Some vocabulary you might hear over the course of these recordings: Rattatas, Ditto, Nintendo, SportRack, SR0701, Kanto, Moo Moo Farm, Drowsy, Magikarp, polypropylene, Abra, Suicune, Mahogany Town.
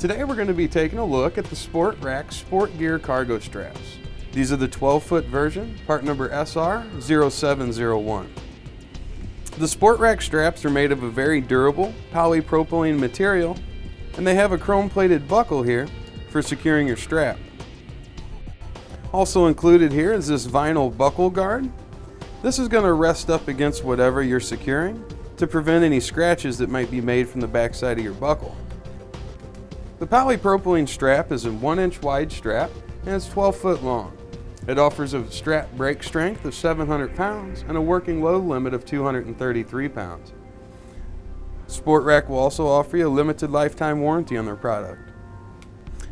Today we're going to be taking a look at the SportRack Sport Gear cargo straps. These are the 12-foot version, part number SR0701. The SportRack straps are made of a very durable polypropylene material, and they have a chrome-plated buckle here for securing your strap. Also included here is this vinyl buckle guard. This is going to rest up against whatever you're securing to prevent any scratches that might be made from the backside of your buckle. The polypropylene strap is a 1-inch wide strap and it's 12 foot long. It offers a strap break strength of 700 pounds and a working load limit of 233 pounds. SportRack will also offer you a limited lifetime warranty on their product.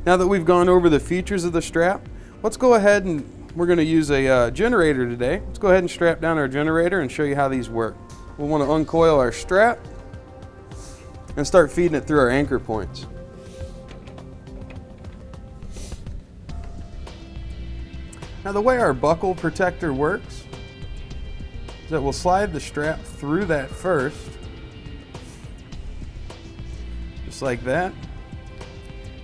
Now that we've gone over the features of the strap, let's go ahead and we're going to use a generator today. Let's go ahead and strap down our generator and show you how these work. We'll want to uncoil our strap and start feeding it through our anchor points. Now the way our buckle protector works is that we'll slide the strap through that first, just like that.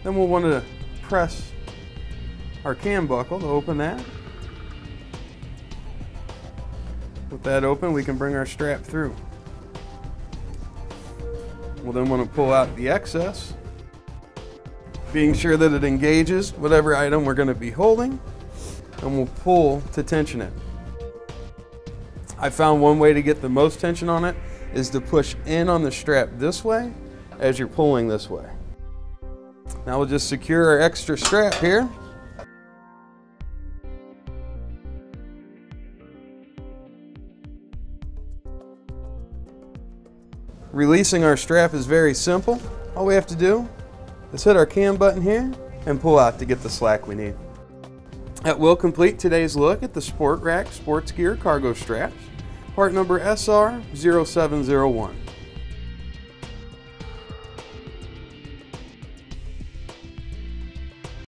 Then we'll want to press our cam buckle to open that. With that open, we can bring our strap through. We'll then want to pull out the excess, being sure that it engages whatever item we're going to be holding. And we'll pull to tension it. I found one way to get the most tension on it is to push in on the strap this way as you're pulling this way. Now we'll just secure our extra strap here. Releasing our strap is very simple. All we have to do is hit our cam button here and pull out to get the slack we need. That will complete today's look at the SportRack Sports Gear Cargo Straps, part number SR0701.